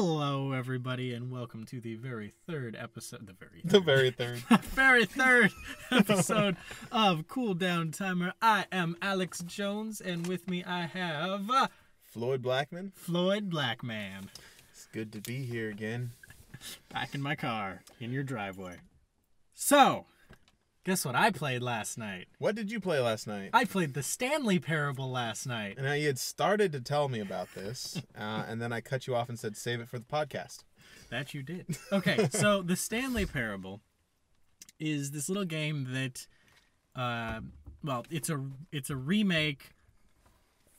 Hello, everybody, and welcome to the very third episode of Cool Down Timer. I am Alex Jones, and with me I have Floyd Blackman. Floyd Blackman. It's good to be here again. Back in my car, in your driveway. So, guess what I played last night? What did you play last night? I played The Stanley Parable last night. And you had started to tell me about this, and then I cut you off and said, save it for the podcast. That you did. Okay, so The Stanley Parable is this little game that, well, it's a remake,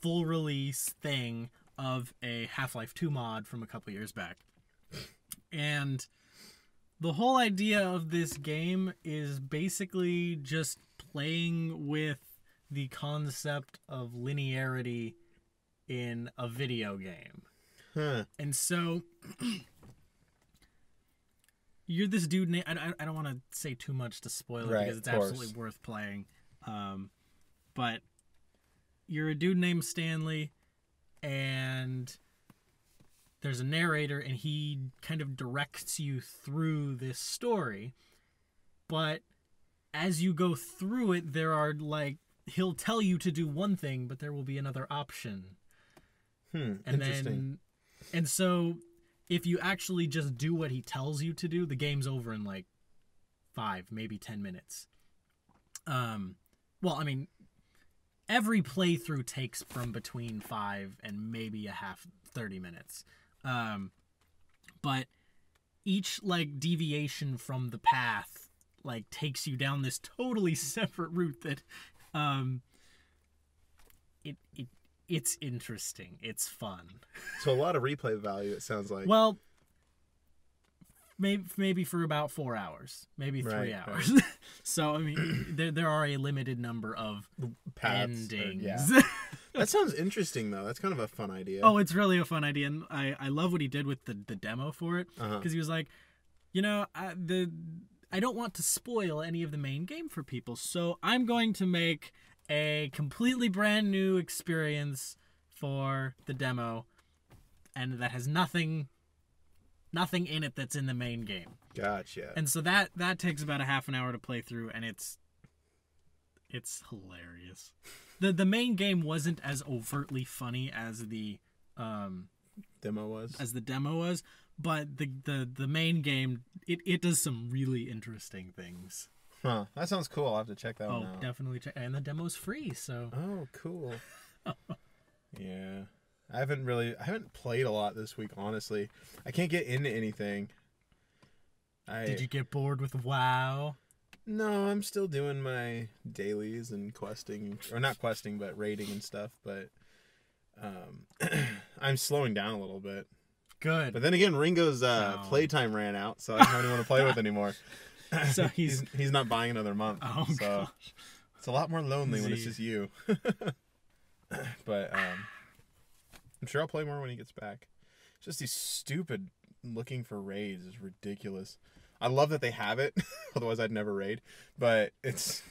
full release thing of a Half-Life 2 mod from a couple years back. And the whole idea of this game is basically just playing with the concept of linearity in a video game. Huh. And so you're this dude named... I don't want to say too much to spoil it, right, because it's absolutely worth playing. But you're a dude named Stanley, and there's a narrator, and he kind of directs you through this story. But as you go through it, there are, like, he'll tell you to do one thing, but there will be another option. Hmm, and interesting. And so if you actually just do what he tells you to do, the game's over in, like, 5, maybe 10 minutes. Well, I mean, every playthrough takes from between 5 and maybe 30 minutes. But each, like, deviation from the path, like, takes you down this totally separate route that, it's interesting. It's fun. So a lot of replay value, it sounds like. Well, maybe for about 4 hours, maybe three hours. Right. So, I mean, there are a limited number of paths endings. Yeah. That sounds interesting, though. That's kind of a fun idea. Oh, it's really a fun idea, and I love what he did with the demo for it, because he was like, you know, I don't want to spoil any of the main game for people, so I'm going to make a completely brand new experience for the demo, and that has nothing in it that's in the main game. Gotcha. And so that takes about a half an hour to play through, and it's hilarious. The main game wasn't as overtly funny as the demo was. But the main game, it does some really interesting things. Huh. That sounds cool. I'll have to check that one out. Oh, definitely check. And the demo's free, so. Oh, cool. Yeah. I haven't played a lot this week, honestly. I can't get into anything. Did you get bored with WoW? No, I'm still doing my dailies and questing, or not questing, but raiding and stuff, but I'm slowing down a little bit. Good. But then again, Ringo's playtime ran out, so I don't even want to play with anymore. So he's not buying another month. Oh, so gosh. It's a lot more lonely when it's just you. But I'm sure I'll play more when he gets back. Just these stupid looking for raids is ridiculous. I love that they have it, otherwise I'd never raid, but it's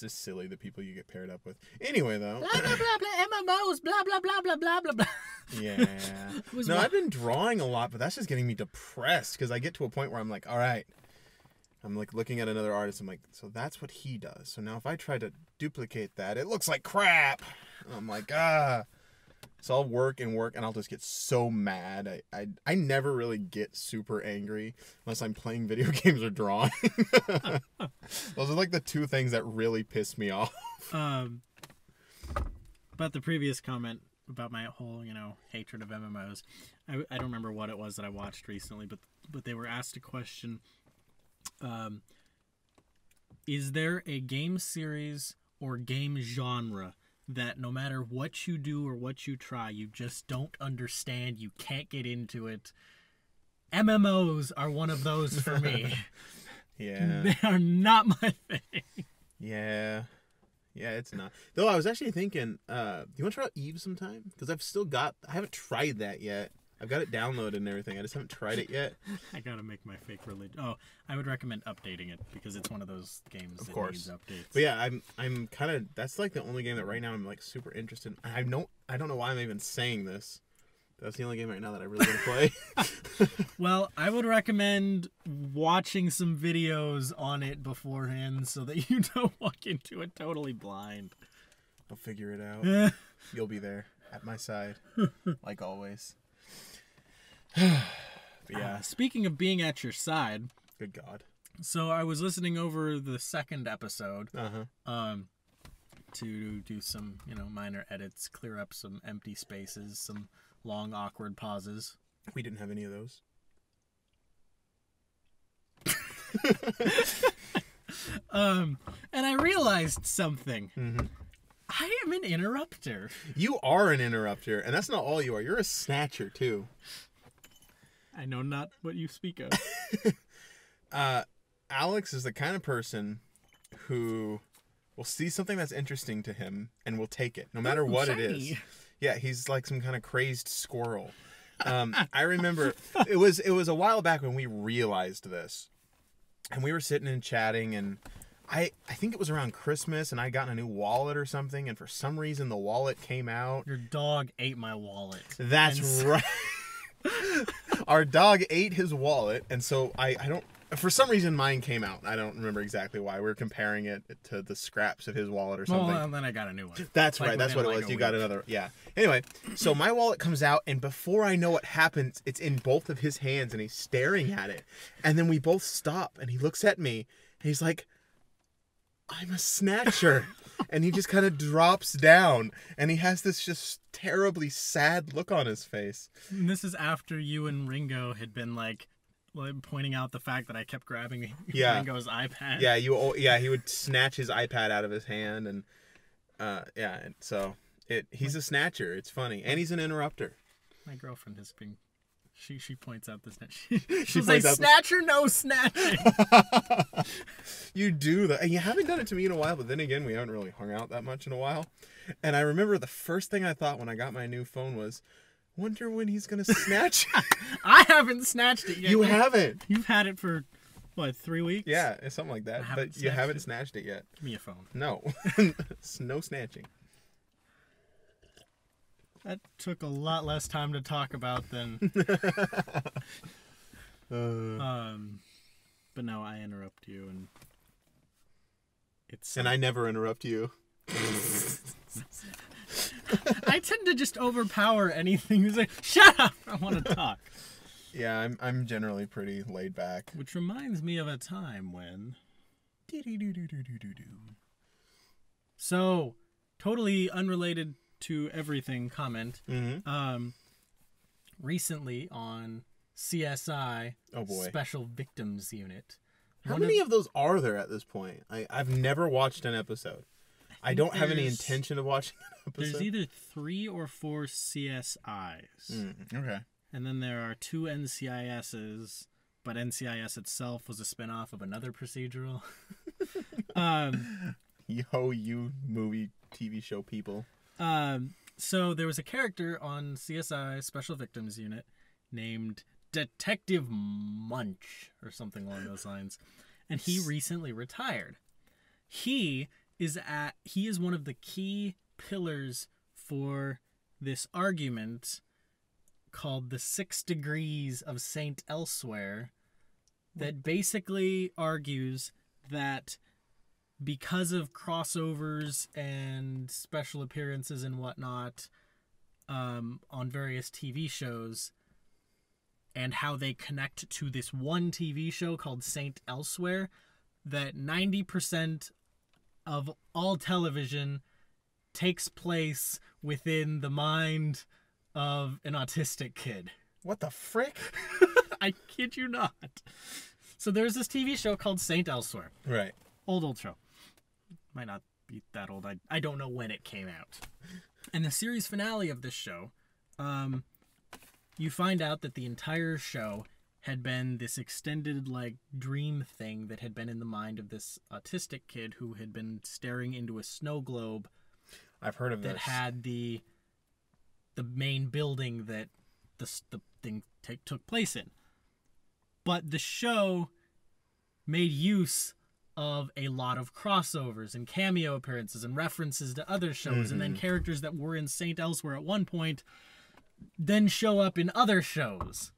just silly, the people you get paired up with. Anyway, though. Blah, blah, blah, blah, MMOs, blah, blah, blah, blah, blah, blah, blah. Yeah. No, I've been drawing a lot, but that's just getting me depressed, because I get to a point where I'm like, all right, I'm like looking at another artist, I'm like, so that's what he does. So now if I try to duplicate that, it looks like crap. And I'm like, ah. So I'll work and work, and I'll just get so mad. I never really get super angry unless I'm playing video games or drawing. Those are like the two things that really piss me off. About the previous comment about my whole, you know, hatred of MMOs, I don't remember what it was that I watched recently, but they were asked a question. Is there a game series or game genre that no matter what you do or what you try, you just don't understand, you can't get into it? MMOs are one of those for me. Yeah. They are not my thing. Yeah. Yeah, it's not. Though I was actually thinking, do you want to try out Eve sometime? Because I haven't tried that yet. I've got it downloaded and everything. I just haven't tried it yet. I gotta make my fake religion. Oh, I would recommend updating it, because it's one of those games that needs updates. But yeah, I'm kind of, that's like the only game that right now I'm like super interested in. I don't know why I'm even saying this, That's the only game right now that I really want to play. Well, I would recommend watching some videos on it beforehand so that you don't walk into it totally blind. I'll figure it out. You'll be there at my side, like always. But yeah. Speaking of being at your side. Good God. So I was listening over the second episode to do some, you know, minor edits, clear up some empty spaces, some long, awkward pauses. We didn't have any of those. And I realized something. Mm-hmm. I am an interrupter. You are an interrupter, and that's not all you are. You're a snatcher, too. I know not what you speak of. Alex is the kind of person who will see something that's interesting to him and will take it, no matter what it is. Yeah, he's like some kind of crazed squirrel. I remember it was a while back when we realized this, and we were sitting and chatting, and I think it was around Christmas, and I got in a new wallet or something, and for some reason the wallet came out. Your dog ate my wallet. That's right. Our dog ate his wallet, and so I don't. For some reason, mine came out. I don't remember exactly why. We were comparing it to the scraps of his wallet or something. Well, and then I got a new one. That's like right. That's what it was. You got another. Yeah. Anyway, so my wallet comes out, and before I know what happens, it's in both of his hands, and he's staring at it. And then we both stop, and he looks at me, and he's like, I'm a snatcher. And he just kind of drops down, and he has this just terribly sad look on his face. And this is after you and Ringo had been like, pointing out the fact that I kept grabbing Ringo's iPad. Yeah, he would snatch his iPad out of his hand, and he's a snatcher. It's funny, and he's an interrupter. My girlfriend has been. She points out this. She's like, snatcher, no snatching. You do that, and you haven't done it to me in a while. But then again, we haven't really hung out that much in a while. And I remember the first thing I thought when I got my new phone was, wonder when he's gonna snatch it. I haven't snatched it yet. You haven't. You've had it for what, 3 weeks? Yeah, something like that. But you haven't snatched it yet. Give me a phone. No. No snatching. That took a lot less time to talk about than but no, I interrupt you, and it's I never interrupt you. I tend to just overpower anything. He's like, shut up! I want to talk. Yeah, I'm generally pretty laid back. Which reminds me of a time when... So, totally unrelated to everything comment. Mm-hmm. Recently on CSI Special Victims Unit. How many of those are there at this point? I've never watched an episode. I don't have any intention of watching an episode. There's either 3 or 4 CSIs. Okay. And then there are 2 NCISs, but NCIS itself was a spinoff of another procedural. Yo, you movie, TV show people. So there was a character on CSI Special Victims Unit named Detective Munch or something along those lines. And he recently retired. He is one of the key pillars for this argument called the 6 Degrees of St. Elsewhere that basically argues that because of crossovers and special appearances and whatnot on various TV shows and how they connect to this one TV show called St. Elsewhere, that 90% of all television takes place within the mind of an autistic kid. What the frick? I kid you not. So there's this TV show called Saint Elsewhere. Right. Old show. Might not be that old. I don't know when it came out. And the series finale of this show, you find out that the entire show had been this extended, like, dream thing that had been in the mind of this autistic kid who had been staring into a snow globe. I've heard of this. That had the main building that the thing took place in. But the show made use of a lot of crossovers and cameo appearances and references to other shows, and then characters that were in St. Elsewhere at one point then show up in other shows.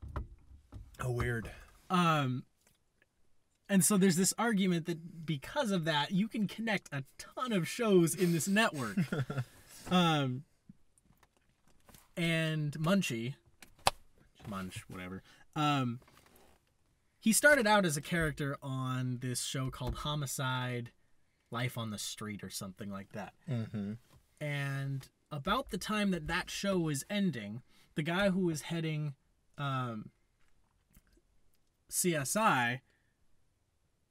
Oh, weird. And so there's this argument that because of that, you can connect a ton of shows in this network. And Munch, whatever. He started out as a character on this show called Homicide: Life on the Street or something like that. Mm-hmm. And about the time that that show was ending, the guy who was heading CSI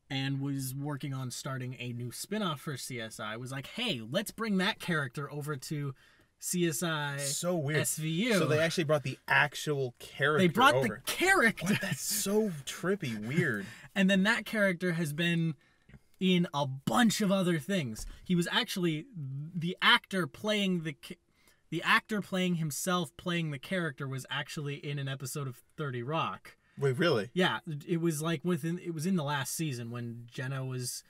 and was working on starting a new spinoff for CSI was like, hey, let's bring that character over to CSI so weird. SVU. So they actually brought the actual character over. The character. What? That's so trippy, weird. And then that character has been in a bunch of other things. He was actually the actor playing the character was actually in an episode of 30 Rock. Wait, really? Yeah, it was like it was in the last season when Jenna was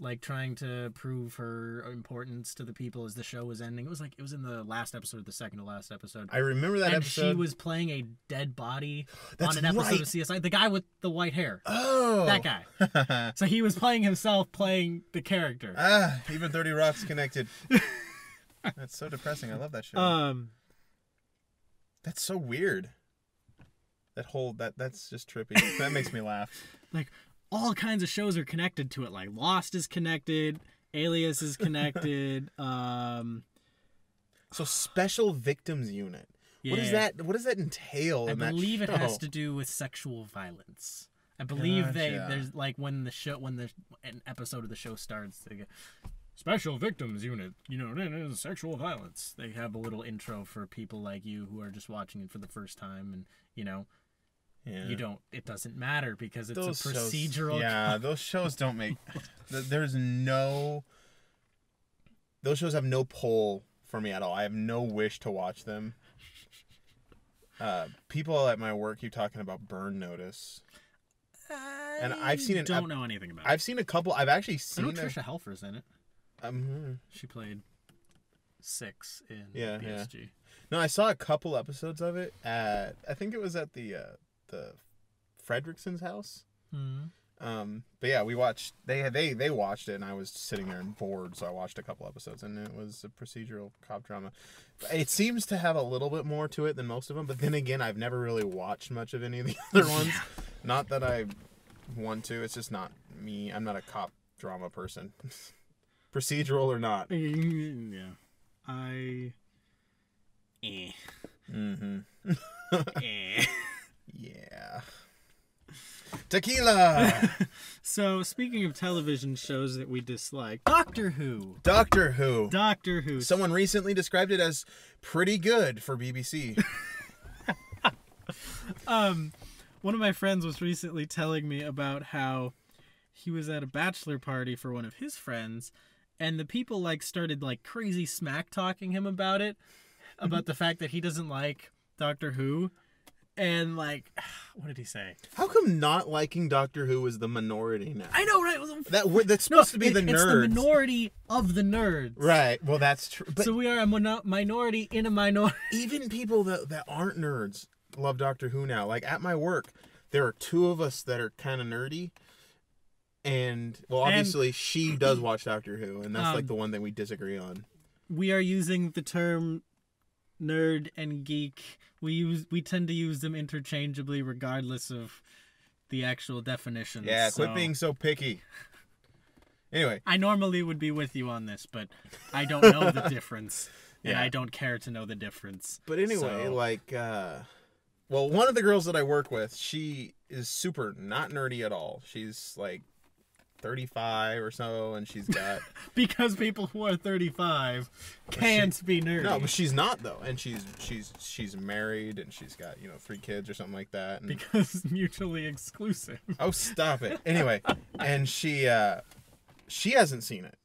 like trying to prove her importance to the people as the show was ending. It was in the last episode, the second to last episode. I remember that episode. And she was playing a dead body on an episode of CSI. The guy with the white hair. Oh. That guy. So he was playing himself playing the character. Ah, even 30 Rock's connected. That's so depressing. I love that show. That's so weird. That's just trippy. That makes me laugh. Like, all kinds of shows are connected to it. Like Lost is connected, Alias is connected. So Special Victims Unit. Yeah. What does that entail? I believe it has to do with sexual violence. I believe there's like when an episode of the show starts, they go, Special Victims Unit. Sexual violence. They have a little intro for people like you who are just watching it for the first time, and Yeah. It doesn't matter because it's a procedural. Those shows don't make. Those shows have no pull for me at all. I have no wish to watch them. People at my work keep talking about Burn Notice. And I don't know anything about it. I've seen a couple. I've actually seen. I know Trisha Helfer's in it. She played Six in BSG. Yeah. No, I saw a couple episodes of it at. I think it was at the Fredrickson's house. Mm-hmm. But yeah, we watched, they watched it and I was sitting there and bored. So I watched a couple episodes and it was a procedural cop drama. It seems to have a little bit more to it than most of them. But then again, I've never really watched much of any of the other ones. Yeah. Not that I want to, it's just not me. I'm not a cop drama person. Procedural or not. Yeah. Mm-hmm. Yeah. Tequila! So, speaking of television shows that we dislike, Doctor Who. Someone recently described it as pretty good for BBC. One of my friends was recently telling me about how he was at a bachelor party for one of his friends, and the people started crazy smack talking him about it, about the fact that he doesn't like Doctor Who. And, what did he say? How come not liking Doctor Who is the minority now? I know, right? That's supposed to be the nerds. It's the minority of the nerds. Right. Well, that's true. So we are a minority in a minority. Even people that aren't nerds love Doctor Who now. Like, at my work, there are two of us that are kind of nerdy. And, well, obviously, she does watch Doctor Who. And that's, the one that we disagree on. We are using the term nerd and geek. We tend to use them interchangeably regardless of the actual definitions. Yeah, quit being so picky. Anyway. I normally would be with you on this, but I don't know the difference. Yeah. And I don't care to know the difference. But anyway, well, one of the girls that I work with, she is super not nerdy at all. She's 35 or so, and she's got because people who are 35 can't be nerdy. No, but she's not though, and she's married, and she's got 3 kids or something like that. And... Because mutually exclusive. Oh, stop it! Anyway, and she hasn't seen it,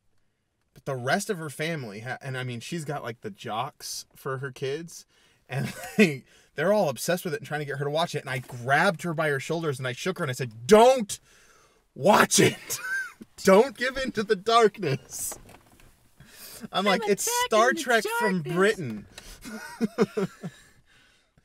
but the rest of her family, and I mean, she's got the jocks for her kids, and they're all obsessed with it and trying to get her to watch it. And I grabbed her by her shoulders and I shook her and I said, "Don't watch it. Don't give in to the darkness." I'm like, it's Star Trek from Britain.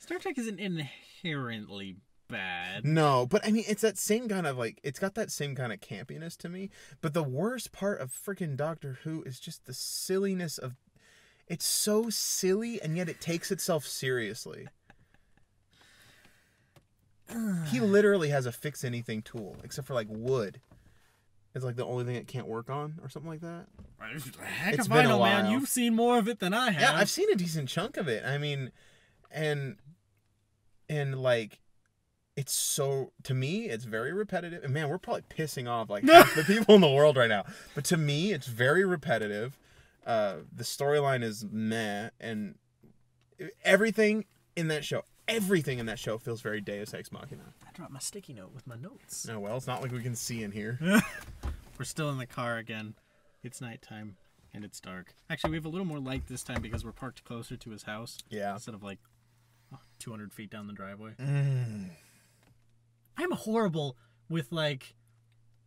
Star Trek isn't inherently bad. No, but I mean, it's that same kind of like, it's got that same kind of campiness to me. But the worst part of freaking Doctor Who is just the silliness of, it's so silly and yet it takes itself seriously. He literally has a fix anything tool except for like wood. It's like the only thing it can't work on or something like that. Heck if I know, man. You've seen more of it than I have. Yeah, I've seen a decent chunk of it. I mean, and like, it's so, to me, it's very repetitive. And man, we're probably pissing off like half the people in the world right now. But to me, it's very repetitive. The storyline is meh, and everything in that show, everything in that show feels very Deus Ex Machina. I dropped my sticky note with my notes. Oh, well, it's not like we can see in here. We're still in the car again. It's nighttime, and it's dark. Actually, we have a little more light this time because we're parked closer to his house. Yeah. Instead of, like, 200 feet down the driveway. Mm. I'm horrible with, like,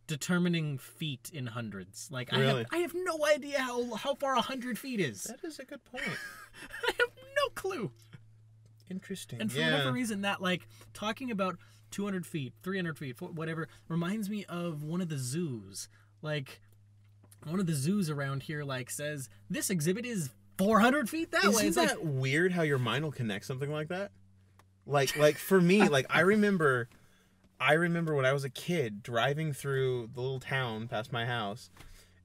determining feet in hundreds. Like, really? I have no idea how far 100 feet is. That is a good point. I have no clue. Interesting. And for whatever reason, that, like, talking about 200 feet, 300 feet, whatever, reminds me of one of the zoos. Like, one of the zoos around here, like, says, this exhibit is 400 feet that way. Isn't that weird how your mind will connect something like that? Like for me, like, I remember when I was a kid driving through the little town past my house,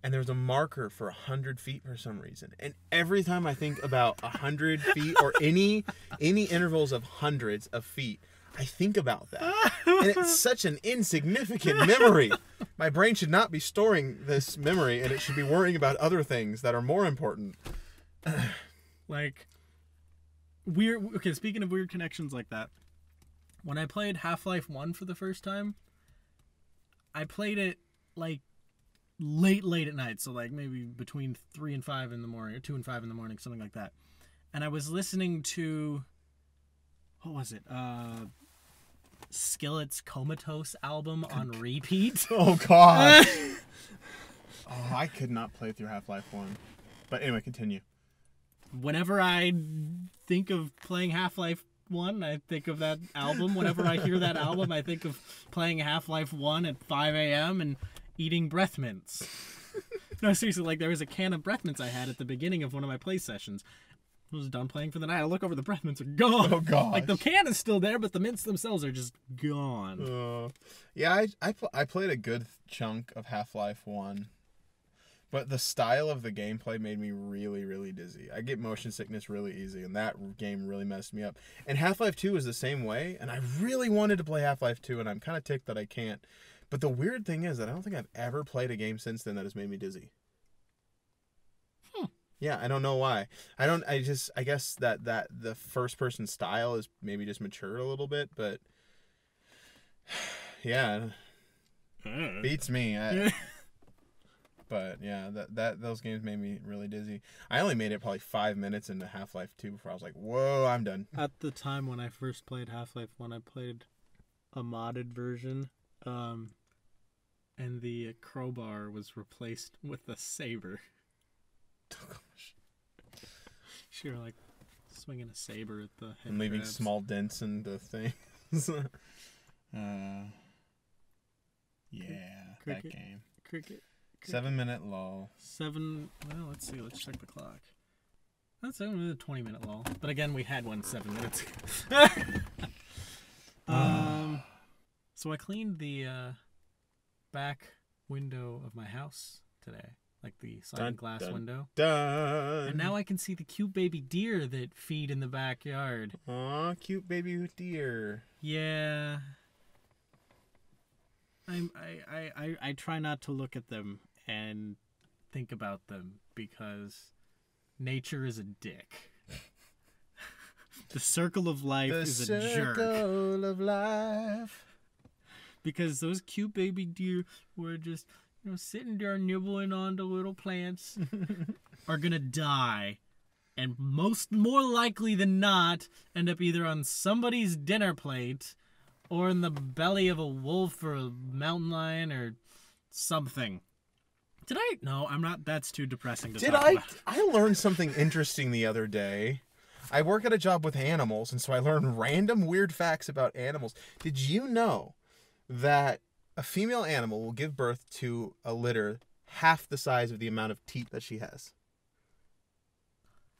and there was a marker for 100 feet for some reason. And every time I think about 100 feet or any intervals of hundreds of feet, I think about that. And it's such an insignificant memory. My brain should not be storing this memory, and it should be worrying about other things that are more important. Like, weird. Okay, speaking of weird connections like that, when I played Half-Life 1 for the first time, I played it, like, late at night. So, like, maybe between 3 and 5 in the morning, or 2 and 5 in the morning, something like that. And I was listening to, what was it? Skillet's Comatose album on repeat. Oh, God. Oh, I could not play through Half-Life 1. But anyway, continue. Whenever I think of playing Half-Life 1, I think of that album. Whenever I hear that album, I think of playing Half-Life 1 at 5 a.m. and eating breath mints. No, seriously, like, there was a can of breath mints I had at the beginning of one of my play sessions. I was done playing for the night. I look over, the breath mints are gone. Oh, God! Like, the can is still there, but the mints themselves are just gone. Yeah, I played a good chunk of Half-Life 1, but the style of the gameplay made me really, really dizzy. I get motion sickness really easy, and that game really messed me up. And Half-Life 2 was the same way, and I really wanted to play Half-Life 2, and I'm kind of ticked that I can't. But the weird thing is that I don't think I've ever played a game since then that has made me dizzy. Yeah, I don't know why. I guess that the first person style is maybe just matured a little bit, but yeah, beats me. But yeah, those games made me really dizzy. I only made it probably 5 minutes into Half-Life 2 before I was like, whoa, I'm done. At the time when I first played Half-Life 1, I played a modded version, and the crowbar was replaced with a saber. Oh, gosh. She were like swinging a saber at the head and leaving grabs. Small dents in the things. Yeah, cricket, that game. Cricket. 7 minute lull. Well, let's see. Let's check the clock. That's only a 20 minute lull. But again, we had one 7 minutes. So I cleaned the back window of my house today. Like the sliding glass window. Dun. And now I can see the cute baby deer that feed in the backyard. Aw, cute baby deer. Yeah. I try not to look at them and think about them because nature is a dick. The circle of life is a jerk. The circle of life. Because those cute baby deer were just, you know, sitting there nibbling on the little plants, are gonna die, and more likely than not end up either on somebody's dinner plate or in the belly of a wolf or a mountain lion or something. Did I? No, I'm not. That's too depressing to talk about. I learned something interesting the other day. I work at a job with animals, and so I learn random weird facts about animals. Did you know that a female animal will give birth to a litter half the size of the amount of teat that she has?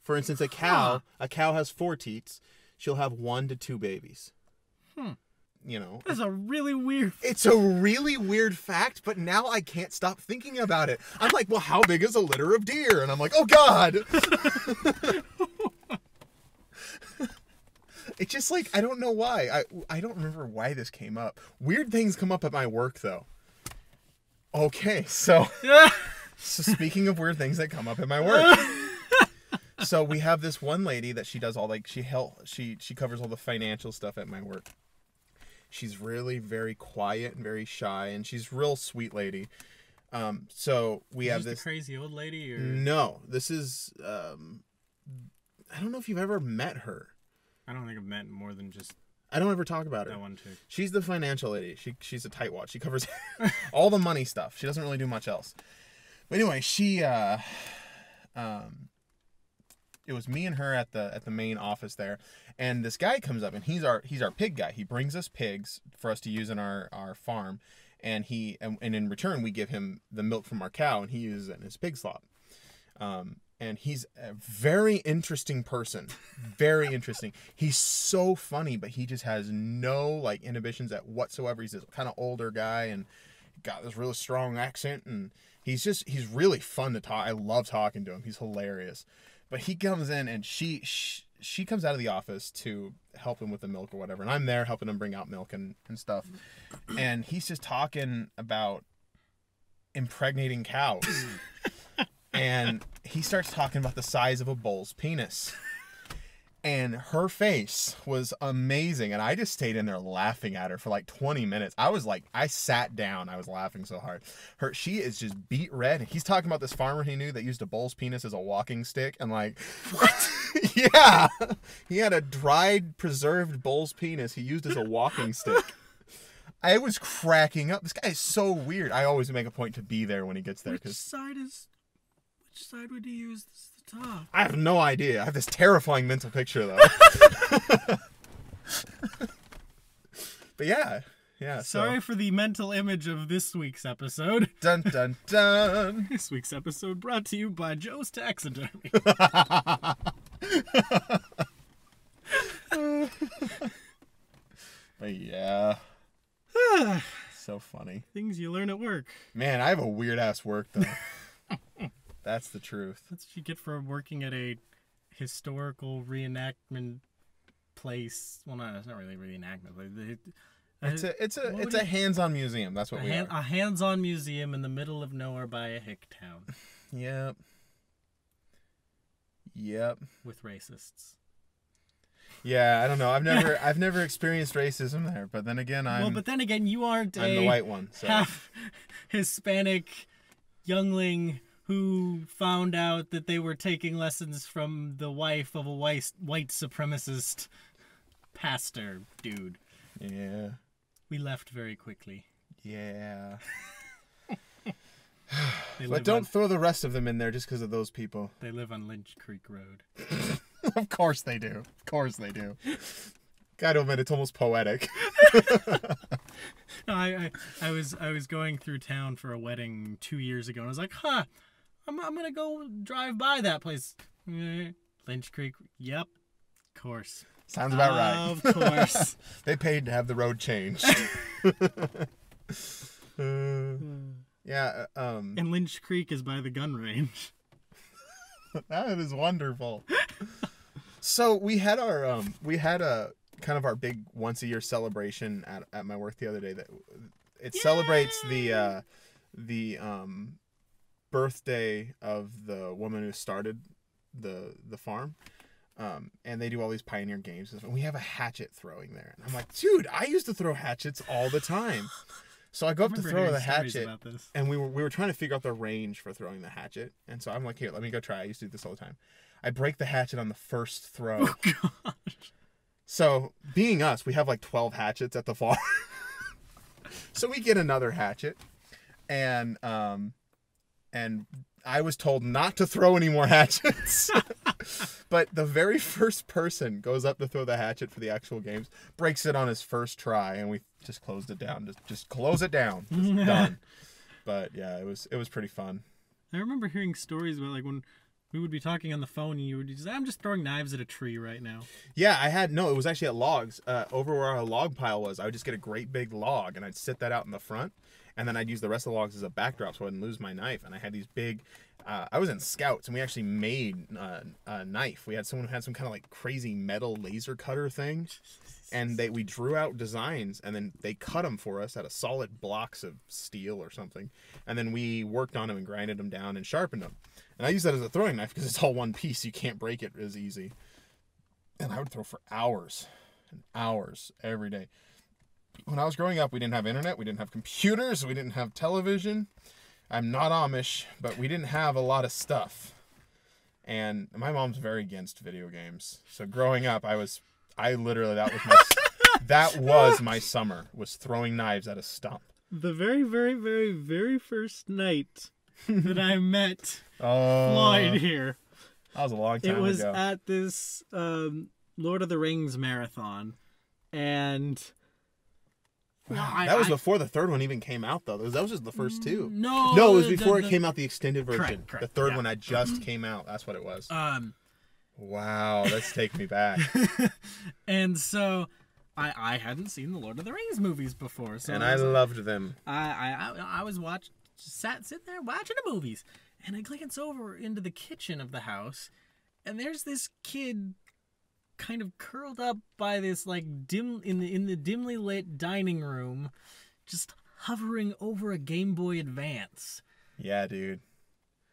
For instance, a cow has 4 teats. She'll have 1 to 2 babies. Hmm. You know, that's a really weird. It's a really weird fact, but now I can't stop thinking about it. I'm like, well, how big is a litter of deer? And I'm like, oh God. It's just like, I don't know why. I don't remember why this came up. Weird things come up at my work, though. Okay, so, so speaking of weird things that come up at my work. So we have this one lady that she does all, like, she covers all the financial stuff at my work. She's really very quiet and very shy, and she's real sweet lady. So we have this crazy old lady. Or... No, this is I don't know if you've ever met her. I don't think I've met more than just. I don't ever talk about her. That one too. She's the financial lady. She's a tightwad. She covers all the money stuff. She doesn't really do much else. But anyway, she it was me and her at the main office there, and this guy comes up, and he's our pig guy. He brings us pigs for us to use in our farm, and in return we give him the milk from our cow, and he uses it in his pig slop. And he's a very interesting person, very interesting. He's so funny, but he just has no like inhibitions at whatsoever. He's this kind of older guy and got this really strong accent, and he's really fun to talk. I love talking to him. He's hilarious. But he comes in, and she comes out of the office to help him with the milk or whatever. And I'm there helping him bring out milk and stuff. And he's just talking about impregnating cows. And he starts talking about the size of a bull's penis. And her face was amazing. And I just stayed in there laughing at her for like 20 minutes. I was like, I sat down. I was laughing so hard. She is just beet red. He's talking about this farmer he knew that used a bull's penis as a walking stick. And like, what? Yeah. He had a dried, preserved bull's penis he used as a walking stick. I was cracking up. This guy is so weird. I always make a point to be there when he gets there. Which side would he use this? I have no idea. I have this terrifying mental picture, though. But yeah. Sorry for the mental image of this week's episode. Dun dun dun. This week's episode brought to you by Joe's Taxidermy. But yeah. So funny. Things you learn at work. Man, I have a weird ass work though. That's the truth. That's what you get for working at a historical reenactment place. Well, no, it's not really reenactment. It's a hands-on museum. That's what we are. A hands-on museum in the middle of nowhere by a hick town. Yep. With racists. Yeah, I don't know. I've never experienced racism there. But then again, But then again, you aren't. I'm the white one. So. Half Hispanic youngling. Who found out that they were taking lessons from the wife of a white supremacist pastor dude. Yeah. We left very quickly. Yeah. But don't throw the rest of them in there just because of those people. They live on Lynch Creek Road. Of course they do. Of course they do. Gotta admit, it's almost poetic. No, I was going through town for a wedding 2 years ago, and I was like, huh. I'm going to go drive by that place. Lynch Creek. Yep. Of course. Sounds about right. Of course. They paid to have the road changed. Yeah. And Lynch Creek is by the gun range. That is wonderful. So we had kind of our big once a year celebration at my work the other day that it Yay! Celebrates the birthday of the woman who started the farm, and they do all these pioneer games. And we have a hatchet throwing there, and I'm like, dude, I used to throw hatchets all the time. So I go up to throw the hatchet, and we were trying to figure out the range for throwing the hatchet. And so I'm like, here, let me go try. I used to do this all the time. I break the hatchet on the first throw. Oh, gosh. So being us, we have like 12 hatchets at the farm. So we get another hatchet, and I was told not to throw any more hatchets. But the very first person goes up to throw the hatchet for the actual games, breaks it on his first try, and we just closed it down. Just close it down. Just done. But yeah, it was pretty fun. I remember hearing stories about, like, when we would be talking on the phone and you would just, I'm just throwing knives at a tree right now. Yeah, it was actually at logs. Over where our log pile was, I would just get a great big log and I'd sit that out in the front. And then I'd use the rest of the logs as a backdrop so I wouldn't lose my knife. And I had these big, I was in Scouts and we actually made a knife. We had someone who had some kind of like crazy metal laser cutter thing. And we drew out designs and then they cut them for us out of solid blocks of steel or something. And then we worked on them and grinded them down and sharpened them. And I used that as a throwing knife because it's all one piece. You can't break it as easy. And I would throw for hours and hours every day. When I was growing up, we didn't have internet, we didn't have computers, we didn't have television. I'm not Amish, but we didn't have a lot of stuff. And my mom's very against video games. So growing up, that was my summer, was throwing knives at a stump. The very, very, very, very first night that I met Floyd here. That was a long time ago. It was at this Lord of the Rings marathon. And... Wow. That was before the third one even came out, though. That was just the first two. No, it was before it came out, the extended version. Correct. The third one that just came out. That's what it was. Wow, that's taking me back. And so, I hadn't seen the Lord of the Rings movies before. So I loved them. I was sitting there watching the movies, and I glance over into the kitchen of the house, and there's this kid kind of curled up by this, like, in the dimly lit dining room, just hovering over a Game Boy Advance. Yeah, dude.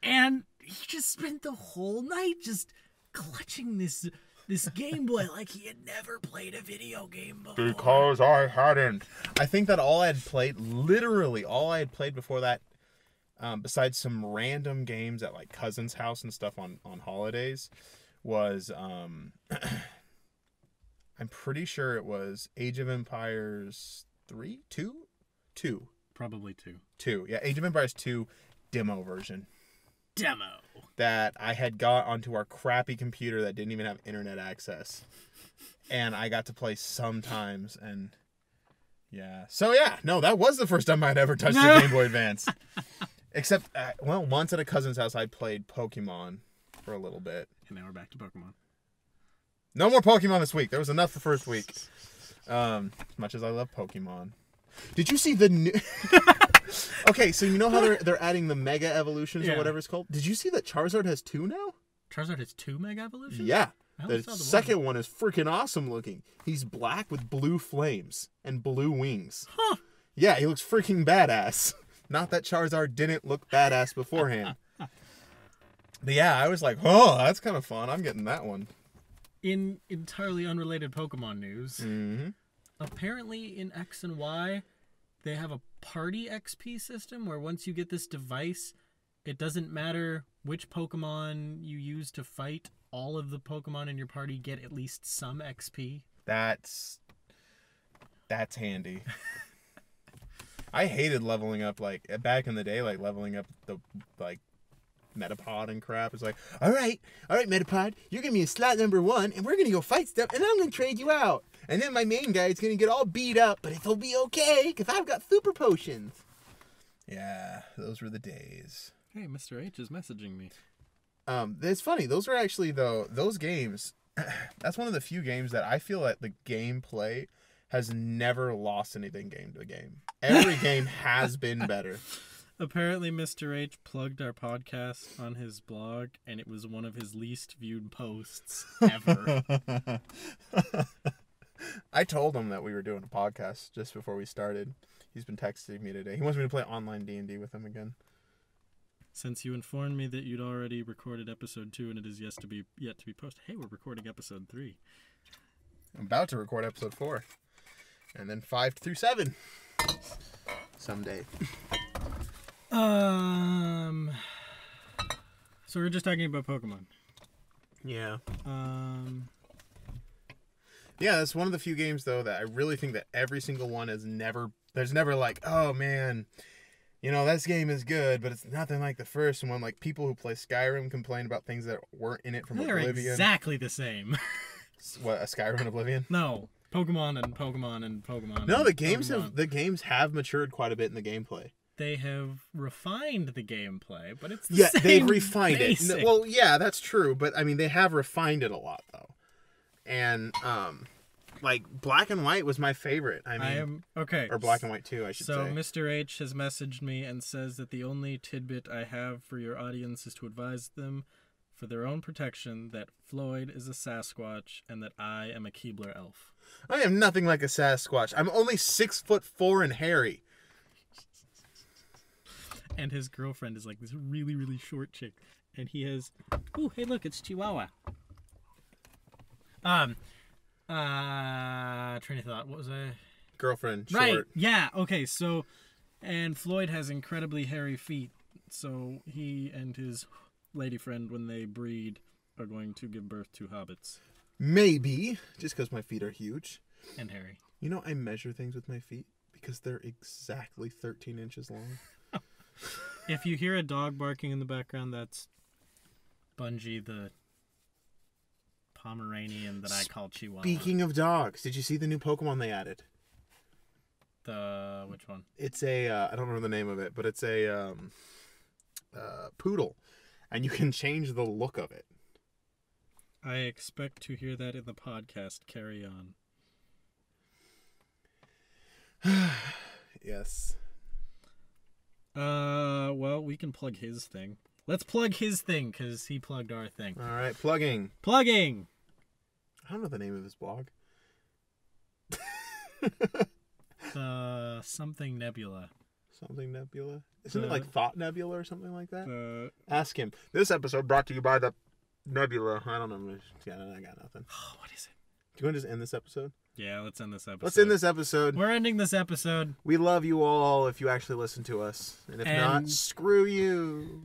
And he just spent the whole night just clutching this Game Boy like he had never played a video game before. Because I hadn't. I think that all I had played before that, besides some random games at, like, cousin's house and stuff on holidays, was I'm pretty sure it was Age of Empires 3? 2? 2. Probably 2. 2. Yeah, Age of Empires 2 demo version. Demo. That I had got onto our crappy computer that didn't even have internet access. And I got to play sometimes, and yeah. So yeah, no, that was the first time I'd ever touched a Game Boy Advance. Except, well, once at a cousin's house I played Pokemon for a little bit. And now we're back to Pokemon. No more Pokemon this week. There was enough the first week. As much as I love Pokemon. Did you see the new... Okay, so you know how they're adding the Mega Evolutions or whatever it's called? Did you see that Charizard has 2 now? Charizard has 2 Mega Evolutions? Yeah. The second one is freaking awesome looking. He's black with blue flames and blue wings. Huh. Yeah, he looks freaking badass. Not that Charizard didn't look badass beforehand. But yeah, I was like, oh, that's kind of fun. I'm getting that one. In entirely unrelated Pokemon news, apparently in X and Y, they have a party XP system where once you get this device, it doesn't matter which Pokemon you use to fight. All of the Pokemon in your party get at least some XP. That's handy. I hated leveling up, like, back in the day, like, leveling up the, like, Metapod and crap. It's like, all right, Metapod, you're gonna be in slot number 1, and we're gonna go fight stuff, and I'm gonna trade you out. And then my main guy is gonna get all beat up, but it'll be okay because I've got super potions. Yeah, those were the days. Hey, Mr. H is messaging me. It's funny. Those are actually, though, those games. That's one of the few games that I feel that the gameplay has never lost anything game to game. Every game has been better. Apparently, Mr. H plugged our podcast on his blog, and it was one of his least viewed posts ever. I told him that we were doing a podcast just before we started. He's been texting me today. He wants me to play online D&D with him again. Since you informed me that you'd already recorded episode 2 and it is yet to be posted, hey, we're recording episode 3. I'm about to record episode 4, and then 5 through 7 someday. So we're just talking about Pokemon. Yeah. Yeah, that's one of the few games, though, that I really think that every single one has never... There's never like, oh, man, you know, this game is good, but it's nothing like the first one. Like, people who play Skyrim complain about things that weren't in it from Oblivion. They're exactly the same. What, a Skyrim and Oblivion? No, Pokemon. No, the games have matured quite a bit in the gameplay. They have refined the gameplay, but it's the same. Yeah, they've refined basic. It. Well, yeah, that's true, but I mean, they have refined it a lot though. And like Black and White was my favorite. I mean, or Black and White 2, I should say. So Mr. H has messaged me and says that the only tidbit I have for your audience is to advise them for their own protection that Floyd is a Sasquatch and that I am a Keebler elf. I am nothing like a Sasquatch. I'm only 6'4" and hairy. And his girlfriend is like this really, really short chick. And he has, ooh, hey, look, it's Chihuahua. Train of thought, what was I? Girlfriend, short. Right, yeah, okay, so, and Floyd has incredibly hairy feet. So he and his lady friend, when they breed, are going to give birth to hobbits. Maybe, just because my feet are huge. And hairy. You know, I measure things with my feet because they're exactly 13 inches long. If you hear a dog barking in the background, that's Bungie, the Pomeranian that I call Chihuahua. Speaking of dogs, did you see the new Pokemon they added? Which one? It's a, I don't remember the name of it, but it's a poodle, and you can change the look of it. I expect to hear that in the podcast. Carry on. Yes. Well, we can plug his thing. Let's plug his thing, because he plugged our thing. All right, plugging. Plugging! I don't know the name of his blog. Something Nebula. Something Nebula? Isn't it like Thought Nebula or something like that? Ask him. This episode brought to you by the Nebula. I don't know. Yeah, I got nothing. Oh, what is it? Do you want to just end this episode? Yeah, let's end this episode. Let's end this episode. We're ending this episode. We love you all if you actually listen to us. And if not, screw you.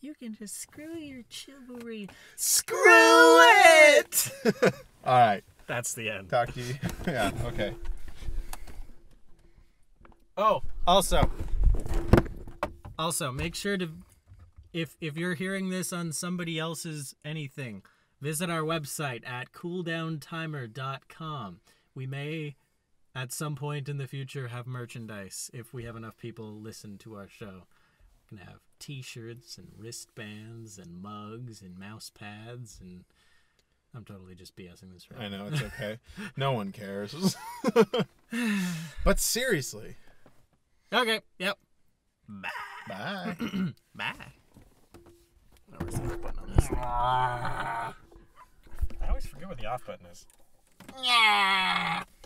You can just screw your chivalry. Screw it! All right. That's the end. Talk to you. Yeah, okay. Oh, also, make sure to, if you're hearing this on somebody else's anything, visit our website at cooldowntimer.com. We may, at some point in the future, have merchandise if we have enough people listen to our show. We can have t-shirts and wristbands and mugs and mouse pads and... I'm totally just BSing this right now. I know, it's okay. No one cares. But seriously. Okay, yep. Bye. Bye. Bye. I always forget what the off button on this thing. I always forget what the off button is.